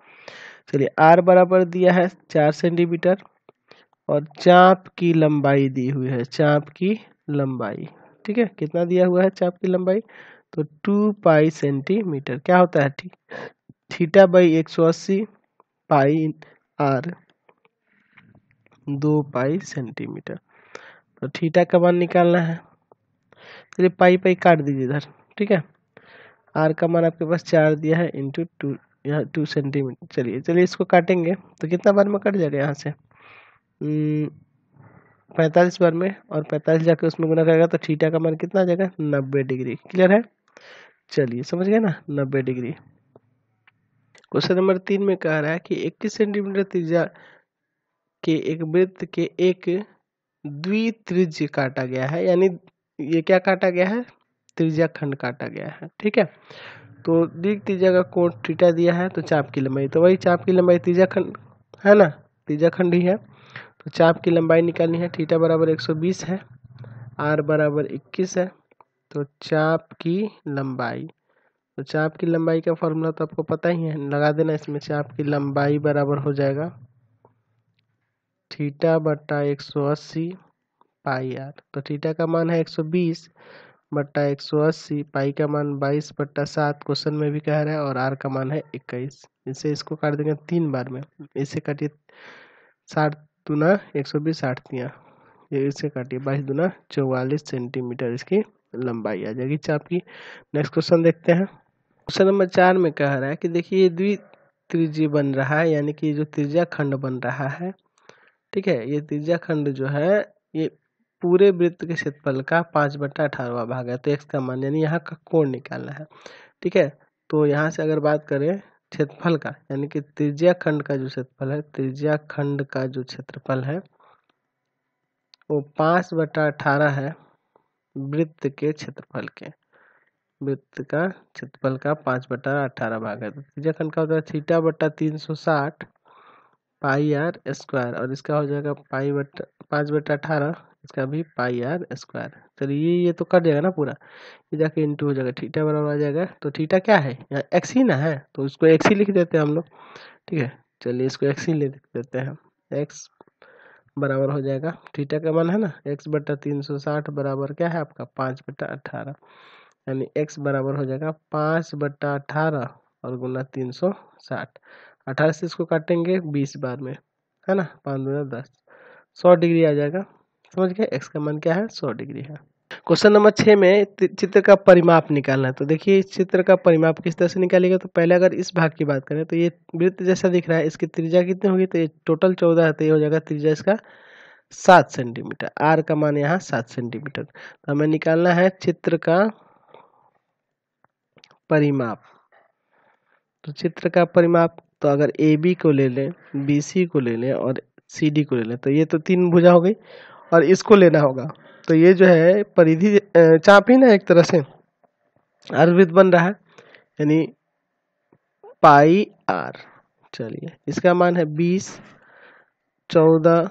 चलिए आर बराबर दिया है चार सेंटीमीटर और चाप की लंबाई दी हुई है, चाप की लंबाई। ठीक है, कितना दिया हुआ है चाप की लंबाई, तो टू पाई सेंटीमीटर क्या होता है ठीक थीटा बाई एक सौ अस्सी पाई आर दो पाई सेंटीमीटर। तो थीटा का मान निकालना है, चलिए पाई पाई काट दीजिए इधर। ठीक है, आर का मान आपके पास चार दिया है इंटू टू, यहाँ टू सेंटीमीटर। चलिए चलिए इसको काटेंगे तो कितना बार में कट जाएगा, यहाँ से पैंतालीस बार में, और पैंतालीस जाके उसमें गुना करेगा तो थीटा का मान कितना आ जाएगा नब्बे डिग्री। क्लियर है, चलिए समझ गए ना, नब्बे डिग्री। क्वेश्चन नंबर तीन में कह रहा है कि इक्कीस सेंटीमीटर त्रिज्या के एक वृत्त के एक द्वित्रिज्य काटा गया है, यानी ये क्या काटा गया है, त्रिज्या खंड काटा गया है। ठीक है, तो दीर्घ त्रिज्या का कोण थीटा दिया है, तो चाप की लंबाई, तो वही चाप की लंबाई त्रिज्या खंड है ना, त्रिज्या खंड ही है, तो चाप की लंबाई निकालनी है। थीटा बराबर एक सौ बीस है, आर बराबर इक्कीस है, तो चाप की लंबाई, तो चाप की लंबाई का फॉर्मूला तो आपको पता ही है, लगा देना इसमें। चाप की लंबाई बराबर हो जाएगा थीटा बट्टा एक सौ अस्सी पाई आर, तो थीटा का मान है एक सौ बीस बट्टा एक सौ अस्सी, पाई का मान बाईस बट्टा सात क्वेश्चन में भी कह रहा है, और आर का मान है इक्कीस। इसे इसको काट देंगे तीन बार में, इसे काटिए साठ दुना एक सौ बीस साठ दिया, इसे काटिए बाईस दुना चौवालीस सेंटीमीटर इसकी लंबाई आ जाएगी चाप की। नेक्स्ट क्वेश्चन देखते हैं। क्वेश्चन नंबर चार में कह रहा है कि देखिए ये द्वित्रिज्य बन रहा है, यानी कि जो त्रिज्या खंड बन रहा है। ठीक है, ये त्रिज्या खंड जो है ये पूरे वृत्त के क्षेत्रफल का पाँच बट्टा अठारहवा भाग है, तो एक्स का मान यानी यहाँ का कोण निकालना है। ठीक है, तो यहाँ से अगर बात करें क्षेत्रफल का, यानी कि त्रिज्या खंड का जो क्षेत्रफल है, त्रिज्या खंड का जो क्षेत्रफल है वो पाँच बट्टा अठारह है वृत्त के क्षेत्रफल के, वृत्त का क्षेत्रफल का पाँच बट्टा अठारह भाग है। तो त्रिज्या खंड का होता है थीटा बट्टा तीन सौ साठ पाई आर स्क्वायर, और इसका हो जाएगा पाई बट्टा पाँच बट्टा अठारह, इसका भी पाई आर स्क्वायर। चलिए ये तो कट जाएगा ना पूरा, ये जाके इंटू हो जाएगा, थीटा बराबर आ जाएगा, तो थीटा क्या है यहाँ एक्स ही ना है, तो उसको एक्स ही लिख देते हैं हम लोग। ठीक है, चलिए इसको एक्स ही लिख देते हैं, एक्स बराबर हो जाएगा थीटा का मान है ना एक्स बट्टा तीन सौ साठ बराबर क्या है आपका पाँच बट्टा अठारह, यानी एक्स बराबर हो जाएगा पाँच बट्टा अठारह और गुना तीन सौ साठ, अठारह से इसको काटेंगे बीस बार में है ना, पाँच गुना दस सौ डिग्री आ जाएगा। समझ गए, एक्स का मान क्या है सौ डिग्री है। क्वेश्चन नंबर छः में चित्र का परिमाप निकालना है, तो देखिए चित्र का परिमाप किस तरह से निकालेगा, तो पहले अगर इस भाग की बात करें तो ये वृत्त जैसा दिख रहा है, इसकी त्रिज्या कितनी होगी, तो ये टोटल चौदह है, तो ये हो जाएगा त्रिज्या इसका सात सेंटीमीटर, आर का मान यहाँ सात सेंटीमीटर। तो हमें निकालना है चित्र का परिमाप, तो चित्र का परिमाप, तो अगर ए बी को ले लें, बी सी को ले लें और सी डी को ले लें, तो ये तो तीन भुजा हो गई, और इसको लेना होगा, तो ये जो है परिधि चाप ही ना एक तरह से आरवृत्त बन रहा है, यानी पाई आर। चलिए इसका मान है बीस, चौदह,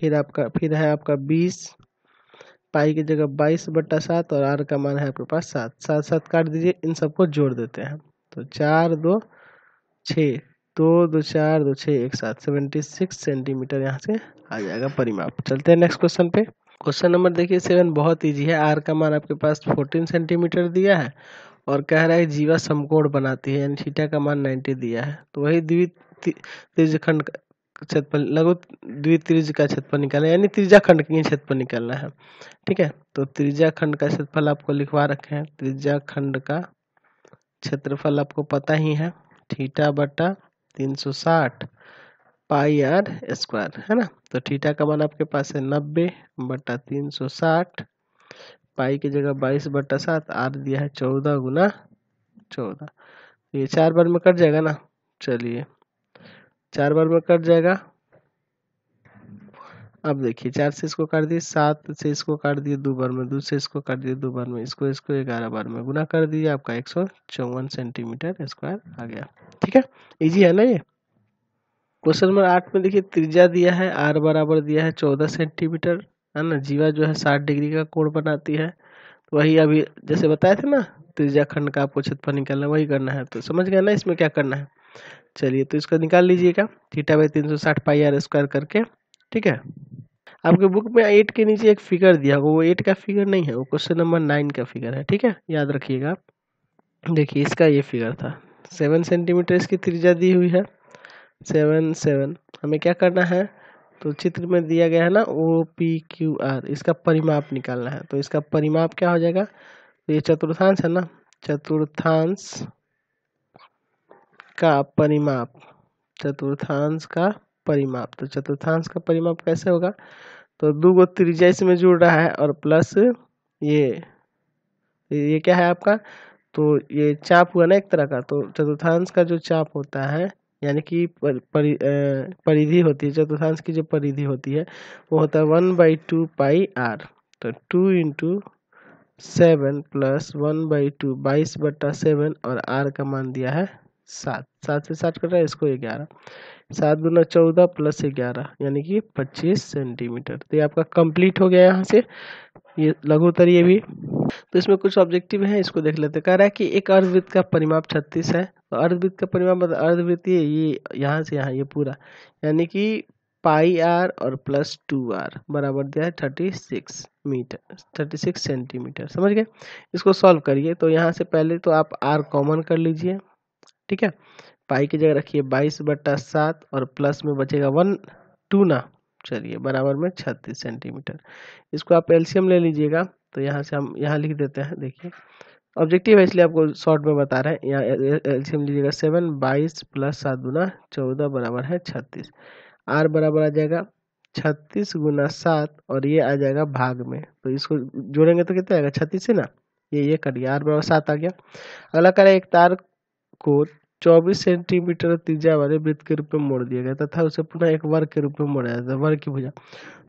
फिर आपका फिर है आपका बीस, पाई की जगह बाईस बट्टा सात, और आर का मान है आपके पास सात, सात सात काट दीजिए, इन सबको जोड़ देते हैं, तो चार दो छः, दो दो चार दो छः एक सात, सेवेंटी सिक्स सेंटीमीटर यहाँ से आ जाएगा परिमाप। चलते हैं नेक्स्ट क्वेश्चन पे। क्वेश्चन नंबर देखिए सेवन बहुत इजी है, आर का मान आपके पास फोर्टीन सेंटीमीटर दिया है, और कह रहा है जीवा समकोण बनाती है, यानी थीटा का मान नाइन्टी दिया है, तो वही द्वित्रिज्य खंड का क्षेत्रफल, लघु द्वित्रिज्य का क्षेत्रफल निकालना है, यानी त्रिज्या खंड का क्षेत्रफल निकालना है। ठीक है, तो त्रिज्या खंड का क्षेत्रफल आपको लिखवा रखे हैं, त्रिज्या खंड का क्षेत्रफल आपको पता ही है, थीटा बट्टा तीन सौ साठ पाई आर स्क्वायर है ना, तो थीटा का मान आपके पास है नब्बे बट्टा तीन सौ साठ, पाई की जगह बाईस बट्टा सात, आर दिया है चौदह गुना चौदह, ये चार बार में कट जाएगा ना। चलिए चार बार में कट जाएगा, अब देखिए चार से इसको काट दिए, सात से इसको काट दिए दो बार में, दो से इसको काट दिए दो बार में, इसको इसको ग्यारह बार में गुना कर दिए, आपका एक सौ चौवन सेंटीमीटर स्क्वायर आ गया। ठीक है, इजी है ना ये। क्वेश्चन नंबर आठ में देखिए त्रिज्या दिया है, आर बराबर दिया है चौदह सेंटीमीटर है ना, जीवा जो है साठ डिग्री का कोण बनाती है, तो वही अभी जैसे बताए थे ना त्रिज्या खंड का आपको क्षेत्रफल निकालना वही करना है। तो समझ गया ना इसमें क्या करना है। चलिए तो इसको निकाल लीजिएगा थीटा बाई तीन सौ साठ पाई आर स्क्वायर करके। ठीक है, आपके बुक में एट के नीचे एक फिगर दिया होगा, वो एट का फिगर नहीं है, वो क्वेश्चन नंबर नाइन का फिगर है। ठीक है, याद रखिएगा। देखिए इसका ये फिगर था, सेवन सेंटीमीटर इसकी त्रिज्या दी हुई है, सेवन सेवन। हमें क्या करना है, तो चित्र में दिया गया है ना ओ पी क्यू आर, इसका परिमाप निकालना है। तो इसका परिमाप क्या हो जाएगा, तो ये चतुर्थांश है ना, चतुर्थांश का परिमाप, चतुर्थांश का परिमाप। तो चतुर्थांश का परिमाप कैसे होगा, तो दो गो त्रिज्या इसमें जुड़ रहा है और प्लस ये ये क्या है आपका, तो ये चाप हुआ ना एक तरह का। तो चतुर्थांश का जो चाप होता है यानी कि पर, परि परिधि होती है, चतुर्थांश की जो परिधि होती है वो होता है one by two pi R. तो two into seven plus one by two बाईस बट्टा सेवन और आर का मान दिया है सात, सात से साठ कर रहा है इसको ग्यारह, सात गुना चौदह प्लस ग्यारह यानी कि पच्चीस सेंटीमीटर। तो ये आपका कंप्लीट हो गया यहाँ से ये लघुत्तर ये भी। तो इसमें कुछ ऑब्जेक्टिव है, इसको देख लेते। कह रहा है कि एक अर्धवृत्त का परिमाप छत्तीस है, तो अर्धवृत्त का परिमाप मतलब अर्धवृत्त ये ये यहाँ से यहाँ ये पूरा यानी कि पाई आर और प्लस टू आर बराबर दिया है thirty six metre, thirty six centimetre. समझ गए, इसको सॉल्व करिए। तो यहाँ से पहले तो आप आर कॉमन कर लीजिए। ठीक है, पाई की जगह रखिए बाईस बट्टा सात और प्लस में बचेगा वन टू ना, चलिए बराबर में छत्तीस सेंटीमीटर। इसको आप एलसीएम ले लीजिएगा। तो यहाँ से हम यहाँ लिख देते हैं। देखिए ऑब्जेक्टिव है इसलिए आपको शॉर्ट में बता रहे हैं। यहाँ एलसीएम लीजिएगा, सेवन बाईस प्लस सात गुना चौदह बराबर है छत्तीस। आर बराबर आ जाएगा छत्तीस गुना सात और ये आ जाएगा भाग में, तो इसको जोड़ेंगे तो कितना आएगा छत्तीस से ना, ये ये करिए आर बराबर सात आ गया। अगला करें, एक तार को चौबीस सेंटीमीटर त्रिज्या वाले वृत्त के रूप में मोड़ दिया गया तथा उसे पुनः एक वर्ग के रूप में मोड़ा जाता है, वर्ग की भुजा।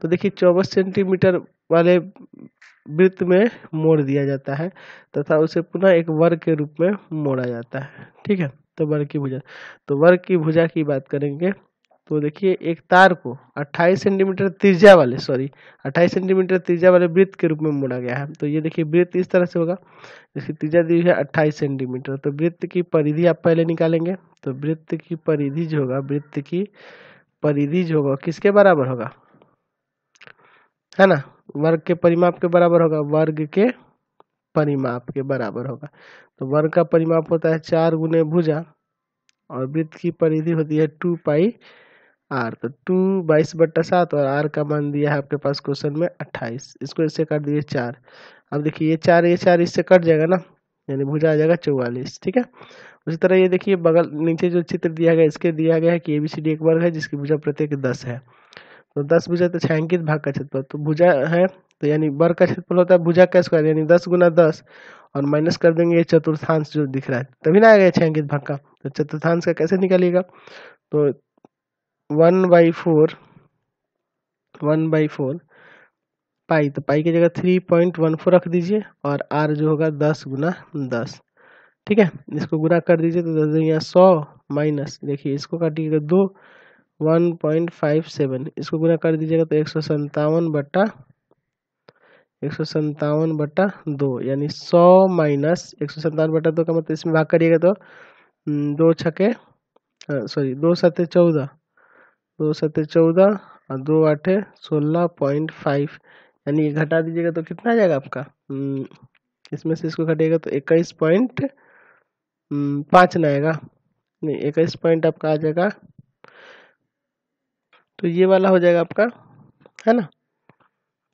तो देखिए चौबीस सेंटीमीटर वाले वृत्त में मोड़ दिया जाता है तथा उसे पुनः एक वर्ग के रूप में मोड़ा जाता है। ठीक है, तो वर्ग की भुजा, तो वर्ग की भुजा की बात करेंगे। तो देखिए एक तार को अट्ठाईस सेंटीमीटर त्रिज्या वाले सॉरी अट्ठाईस सेंटीमीटर त्रिज्या वाले वृत्त के रूप में मोड़ा गया है। तो ये देखिए वृत्त इस तरह से होगा, इसकी त्रिज्या दी है अट्ठाईस सेंटीमीटर। तो वृत्त की परिधि आप पहले निकालेंगे। तो वृत्त की परिधि जो होगा, वृत्त की परिधि जो होगा किसके बराबर होगा, है ना, वर्ग के परिमाप के बराबर होगा, वर्ग के परिमाप के बराबर होगा। तो वर्ग का परिमाप होता है चार गुने भुजा और वृत्त की परिधि होती है टू पाई आर। तो टू बाईस बट्टा सात और आर का मान दिया है आपके पास क्वेश्चन में अट्ठाईस। इसको इससे काट दीजिए चार। अब देखिए ये चार ये चार इससे कट जाएगा ना, यानी भुजा आ जाएगा चौवालीस। ठीक है, उसी तरह ये देखिए बगल नीचे जो चित्र दिया गया इसके दिया गया है कि ए बी सी डी एक वर्ग है जिसकी भुजा प्रत्येक दस है। तो दस भुजा तो छायांकित भाग का क्षेत्रफल, तो भुजा है तो यानी वर्ग का क्षेत्रफल होता है भुजा का स्क्वायर यानी दस गुना दस और माइनस कर देंगे ये चतुर्थांश जो दिख रहा है तभी ना आएगा छायांकित भाग का। तो चतुर्थांश का कैसे निकालिएगा, तो one by four one by four pi, तो पाई की जगह थ्री पॉइंट वन फोर रख दीजिए और आर जो होगा दस गुना दस। ठीक है, इसको गुना कर दीजिए तो दस यहाँ सौ माइनस, देखिए इसको काटिएगा दो वन पॉइंट फाइव सेवन, इसको गुना कर दीजिएगा तो एक सौ संतावन बट्टा एक सौ संतावन बट्टा दो यानी सौ माइनस एक सौ संतावन बट्टा दो का मतलब इसमें भाग करिएगा तो दो छके सॉरी दो सत्ते चौदह दो सत्ते चौदह और दो आठे सोलह पॉइंट फाइव यानी ये घटा दीजिएगा तो कितना आ जाएगा आपका, इसमें से इसको घटेगा तो इक्कीस पॉइंट पाँच ना आएगा, नहीं इक्कीस पॉइंट आपका आ जाएगा। तो ये वाला हो जाएगा आपका, है ना।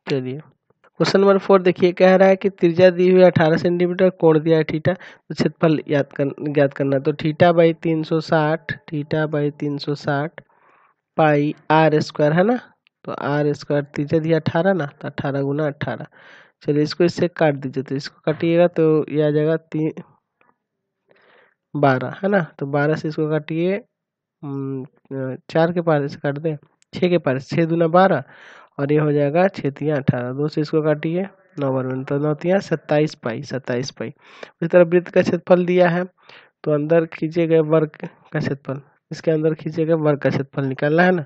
चलिए क्वेश्चन नंबर फोर देखिए, कह रहा है कि त्रिज्या दी हुई अठारह सेंटीमीटर, कोण दिया है थीटा, तो क्षेत्रफल याद कर ज्ञात करना। तो थीटा बाई तीन सौ साठ थीटा बाई तीन सौ साठ पाई आर स्क्वायर है ना, तो आर स्क्वायर त्रिज्या दिया अठारह ना, तो अठारह गुना अठारह। चलिए इसको इससे काट दीजिए, तो इसको काटिएगा तो ये आ जाएगा तीन बारह है ना, तो बारह से इसको काटिए चार के पारे से काट दें, छः के पारे छः दूना बारह और ये हो जाएगा छतियाँ अठारह, दो से इसको काटिए नौ बार में तो नौतियाँ सत्ताईस पाई सत्ताईस पाई। उसी तरह वृत्त का क्षेत्रफल दिया है, तो अंदर खींचे गए वर्ग का क्षेत्रफल, इसके अंदर खींचे गए वर्ग का क्षेत्रफल निकालना है ना।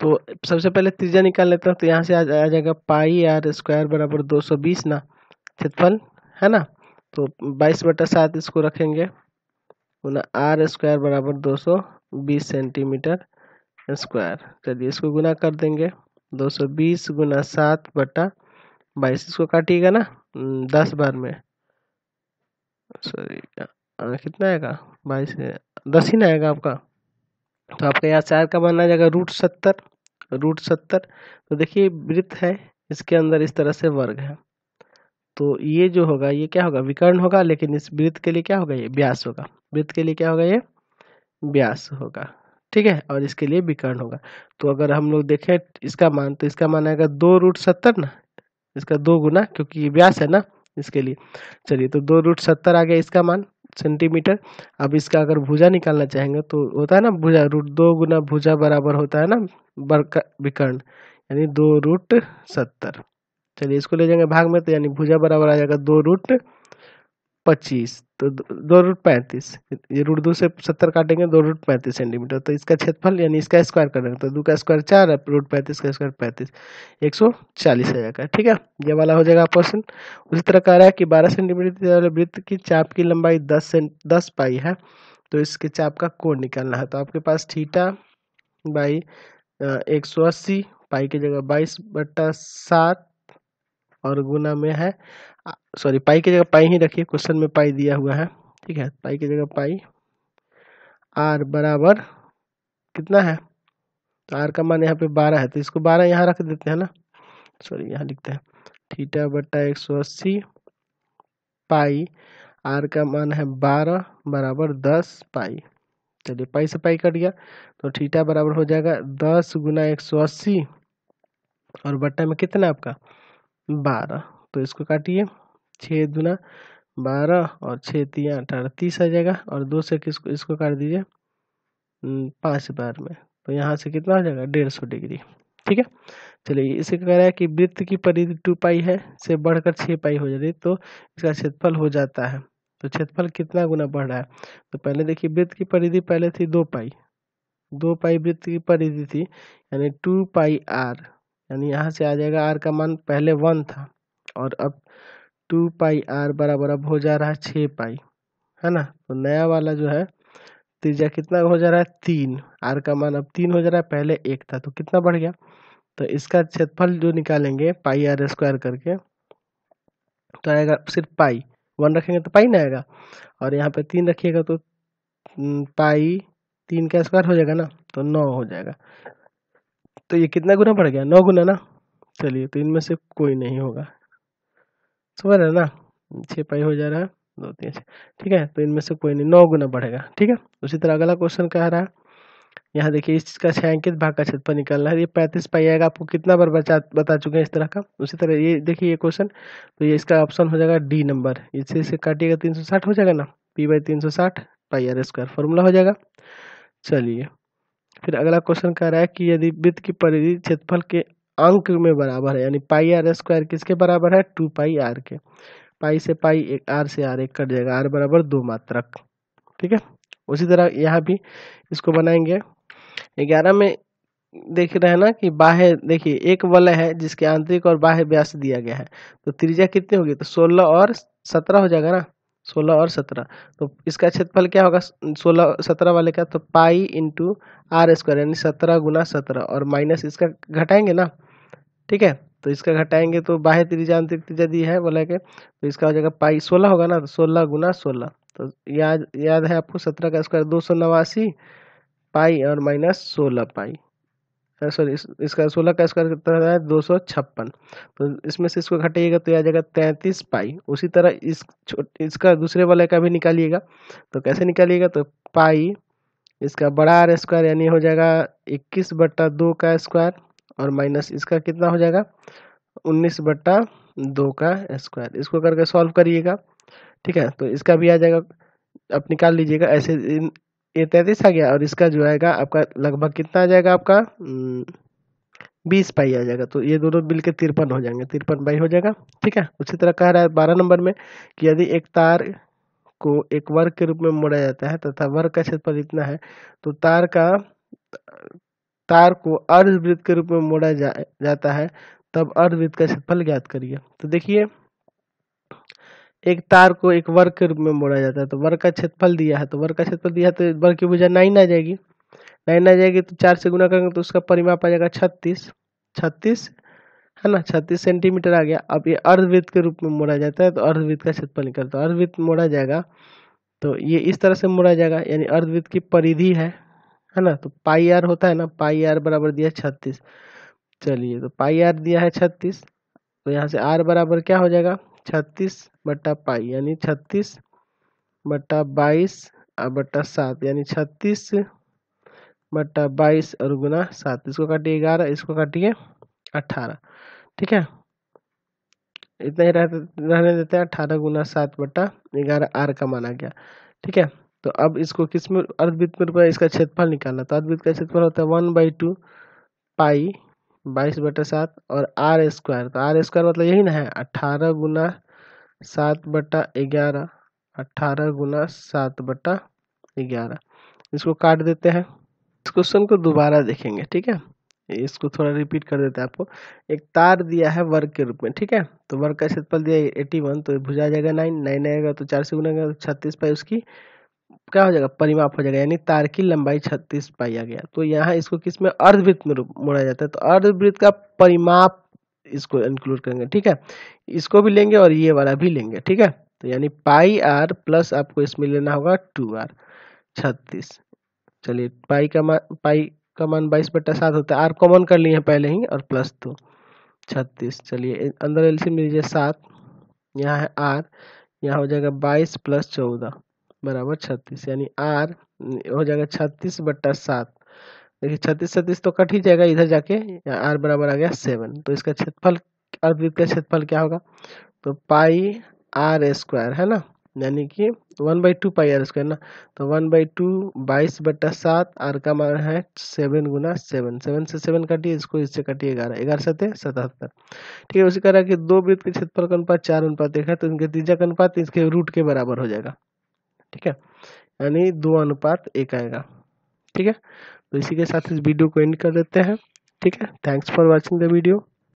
तो सबसे पहले त्रिज्या निकाल लेता हूँ, तो यहाँ से आ जाएगा पाई आर स्क्वायर बराबर दो सौ बीस ना क्षेत्रफल है ना, तो बाईस बटा सात इसको रखेंगे गुना आर स्क्वायर बराबर दो सौ बीस सेंटीमीटर स्क्वायर। चलिए इसको गुना कर देंगे, दो सौ बीस गुना सात बटा बाईस, इसको काटिएगा ना दस बार में, सॉरी कितना आएगा बाईस, दस ही ना आएगा आपका। तो आपका यहाँ चार का मान आ जाएगा रूट सत्तर, रूट सत्तर तो देखिए वृत्त है इसके अंदर इस तरह से वर्ग है, तो ये जो होगा ये क्या होगा विकर्ण होगा, लेकिन इस वृत्त के लिए क्या होगा ये व्यास होगा, वृत्त के लिए क्या होगा ये व्यास होगा, ठीक है, और इसके लिए विकर्ण होगा। तो अगर हम लोग देखें इसका मान तो इसका मान आएगा दो रूट सत्तर ना, इसका दो गुना क्योंकि ये व्यास है ना इसके लिए। चलिए तो दो रूट सत्तर आ गया इसका मान सेंटीमीटर। अब इसका अगर भुजा निकालना चाहेंगे तो होता है ना भुजा, रूट दो गुना भुजा बराबर होता है ना वर्ग विकर्ण, यानी दो रूट सत्तर। चलिए इसको ले जाएंगे भाग में तो यानी भुजा बराबर आ जाएगा दो रूट पच्चीस, तो दो रूट पैंतीस, ये रूट दो से सत्तर काटेंगे दो रूट पैंतीस सेंटीमीटर। तो इसका क्षेत्रफल यानी इसका स्क्वायर करेंगे तो दो का स्क्वायर चार है, रूट पैंतीस का स्क्वायर पैंतीस, एक सौ चालीस आ जाएगा, ठीक है, ये वाला हो जाएगा क्वेश्चन। उसी तरह कह रहा है कि बारह सेंटीमीटर वृत्त की चाप की लंबाई दस से दस पाई है, तो इसके चाप का कोण निकालना है। तो आपके पास थीटा बाई एक सौ अस्सी पाई की जगह बाईस बट्टा सात और गुना में है, सॉरी पाई की जगह पाई ही रखिए, क्वेश्चन में पाई दिया हुआ है, ठीक है, पाई की जगह पाई, आर बराबर कितना है, आर का मान यहाँ पे बारह है तो इसको बारह यहाँ रख देते हैं ना, सॉरी यहाँ लिखते हैं थीटा बट्टा एक सौ अस्सी पाई, आर का मान है बारह बराबर दस पाई। चलिए पाई से पाई कट गया तो थीटा बराबर हो जाएगा दस गुना एक सौ अस्सी और बट्टा में कितना आपका बारह, तो इसको काटिए छः दुना बारह और छः तिया अठारह, तीस आ जाएगा, और दो से किसको इसको काट दीजिए पाँच बार में, तो यहाँ से कितना हो जाएगा डेढ़ सौ डिग्री, ठीक है। चलिए इसे कह रहा है कि वृत्त की परिधि टू पाई है से बढ़कर छः पाई हो जाती है तो इसका क्षेत्रफल हो जाता है, तो क्षेत्रफल कितना गुना बढ़ रहा है, तो पहले देखिए वृत्त की परिधि पहले थी दो पाई, दो पाई वृत्त की परिधि थी यानी टू पाई आर, यानी यहाँ से आ जाएगा आर का मान पहले वन था और अब टू पाई आर बराबर अब हो जा रहा है छः पाई, है ना, तो नया वाला जो है त्रिज्या कितना हो जा रहा है तीन, आर का मान अब तीन हो जा रहा है, पहले एक था तो कितना बढ़ गया। तो इसका क्षेत्रफल जो निकालेंगे पाई आर स्क्वायर करके तो आएगा सिर्फ पाई, वन रखेंगे तो पाई ना आएगा और यहाँ पे तीन रखिएगा तो पाई तीन का स्क्वायर हो जाएगा ना, तो नौ हो जाएगा, तो ये कितना गुना बढ़ गया नौ गुना ना। चलिए तो इनमें से कोई नहीं होगा, समझ रहे ना, छः पाई हो जा रहा है दो तीन, ठीक है, तो इनमें से कोई नहीं, नौ गुना बढ़ेगा, ठीक है। उसी तरह अगला क्वेश्चन कह रहा है, यहाँ देखिए इसका छायांकित भाग का क्षेत्रफल निकालना है, ये पैंतीस पाई आएगा, आपको कितना बार बचा बता चुके हैं इस तरह का। उसी तरह ये देखिए ये क्वेश्चन, तो ये इसका ऑप्शन हो जाएगा डी नंबर, इससे इसे काटिएगा तीन सौ साठ हो जाएगा ना, पी बाई तीन सौ साठ पाई आर स्क्वायर फॉर्मूला हो जाएगा। चलिए फिर अगला क्वेश्चन कह रहा है कि यदि वृत्त की परिधि क्षेत्रफल के अंक में बराबर है यानी पाई आर स्क्वायर किसके बराबर है टू पाई आर के, पाई से पाई एक आर से आर एक कट जाएगा, आर बराबर दो मात्रक, ठीक है। उसी तरह यहाँ भी इसको बनाएंगे, ग्यारह में देख रहे हैं ना कि बाह्य देखिए एक वलय है जिसके आंतरिक और बाह्य व्यास दिया गया है, तो त्रिज्या कितनी होगी तो सोलह और सत्रह हो जाएगा ना, सोलह और सत्रह, तो इसका क्षेत्रफल क्या होगा सोलह सत्रह वाले का, तो पाई इंटू आर स्क्वायर यानी सत्रह गुना सत्रह और माइनस इसका घटाएंगे ना, ठीक है, तो इसका घटाएंगे तो बाह्य त्रिज्या आंतरिक त्रिज्या दी है बोला के, तो इसका हो जाएगा पाई सोलह होगा ना, तो सोलह गुना सोलह, तो याद याद है आपको सत्रह का स्क्वायर दो सौ नवासी पाई और माइनस सोलह पाई, सॉरी इस, इसका सोलह का स्क्वायर कितना है दो सौ छप्पन, तो इसमें से इसको घटाइएगा तो आ जाएगा तैंतीस पाई। उसी तरह इस इसका दूसरे वाले का भी निकालिएगा, तो कैसे निकालिएगा तो पाई इसका बड़ा आर स्क्वायर यानी हो जाएगा इक्कीस बट्टा दो का स्क्वायर और माइनस इसका कितना हो जाएगा उन्नीस बट्टा दो का स्क्वायर, इसको करके सॉल्व करिएगा, ठीक है, तो इसका भी आ जाएगा, आप निकाल लीजिएगा ऐसे, ये तैंतीस आ गया और इसका जो आएगा आपका लगभग कितना आ जाएगा आपका बीस पाई आ जाएगा, तो ये दोनों मिल के तिरपन हो जाएंगे, तिरपन पाई हो जाएगा, ठीक है। उसी तरह कह रहा है बारह नंबर में कि यदि एक तार को एक वर्ग के रूप में मोड़ा जाता है तथा वर्ग का क्षेत्रफल इतना है, तो तार का तार को अर्धवृत्त के रूप में मोड़ा जा, जाता है तब अर्धवृत्त का क्षेत्रफल ज्ञात करिए। तो देखिए एक तार को एक वर्ग में मोड़ा जाता है, तो वर्ग का क्षेत्रफल दिया है, तो वर्ग का क्षेत्रफल दिया है तो वर्ग की भुजा नाइन आ जाएगी, नाइन आ जाएगी तो चार से गुना करेंगे तो उसका परिमाप आ जाएगा छत्तीस, छत्तीस है ना, छत्तीस सेंटीमीटर आ गया। अब ये अर्धवृत्त के रूप में मोड़ा जाता है तो अर्धवृत्त का क्षेत्रफल निकलता है, अर्धवृत्त मोड़ा जाएगा तो ये इस तरह से मोड़ा जाएगा, यानी अर्धवृत्त की परिधि है है ना, तो पाई आर होता है ना, पाई आर बराबर दिया छत्तीस। चलिए तो पाई आर दिया है छत्तीस, तो यहाँ से आर बराबर क्या हो जाएगा छत्तीस बट्टा पाई, यानी छत्तीस बट्टा बाईस और बट्टा सात, यानी छत्तीस बट्टा बाईस और गुना सात, इसको काटिए ग्यारह, इसको काटिए अट्ठारह, ठीक है, इतना ही रहने देते हैं, अट्ठारह गुना सात बट्टा ग्यारह आर का माना गया, ठीक है। तो अब इसको किस में अर्धवृत्त में रुपये इसका क्षेत्रफल निकालना, तो अर्धवृत्त का क्षेत्रफल होता है वन बाई टू पाई बाईस बटा सात और आर स्क्वायर, तो आर स्क्वायर मतलब यही ना है अट्ठारह गुना सात बटा ग्यारह, अट्ठारह गुना सात बटा ग्यारह, इसको काट देते हैं। इस क्वेश्चन को दोबारा देखेंगे, ठीक है, इसको थोड़ा रिपीट कर देते हैं आपको। एक तार दिया है वर्ग के रूप में, ठीक है, तो वर्ग का क्षेत्रफल दिया है इक्यासी, तो भुजा जाएगा नाइन, नाइन आएगा तो चार से गुना गया तो छत्तीस पाई उसकी क्या हो जाएगा परिमाप हो जाएगा, यानी तार की लंबाई छत्तीस पाई आ गया। तो यहाँ इसको किस में अर्धवृत्त में मोड़ा जाता है, तो अर्धवृत्त का परिमाप इसको इंक्लूड करेंगे, ठीक है, इसको भी लेंगे और ये वाला भी लेंगे, ठीक है, तो यानी पाई आर प्लस आपको इसमें लेना होगा टू आर छत्तीस। चलिए पाई का मान, पाई का मान बाईस बट्टा सात होता है, आर कॉमन कर लिए हैं पहले ही और प्लस दो छत्तीस। चलिए अंदर एलसीएम लीजिए सात, यहाँ है आर, यहाँ हो जाएगा बाईस प्लस चौदह बराबर छत्तीस, यानी आर हो जाएगा छत्तीस बट्टा सात, देखिए छत्तीस छत्तीस तो कट ही जाएगा इधर जाके, या आर बराबर आ गया सेवन। तो इसका क्षेत्रफल अर्धवृत्त का क्षेत्रफल क्या होगा, तो पाई आर स्क्वायर है ना, यानी कि one by two pi R square ना, तो वन बाई टू बाईस बट्टा सात, आर का मान है सेवन गुना सेवन, सेवन से सेवन काटिए, इसको इससे काटिए ग्यारह, ग्यारह सतह सतहत्तर, ठीक है। उसी तरह के दो वृत्त के क्षेत्रफल का अनुपात चार अनुपात एक है, तो इनके तीजा का अनुपात इसके रूट के बराबर हो जाएगा, ठीक है, यानी दो अनुपात एक आएगा, ठीक है। तो इसी के साथ इस वीडियो को एंड कर देते हैं, ठीक है। Thanks for watching the video.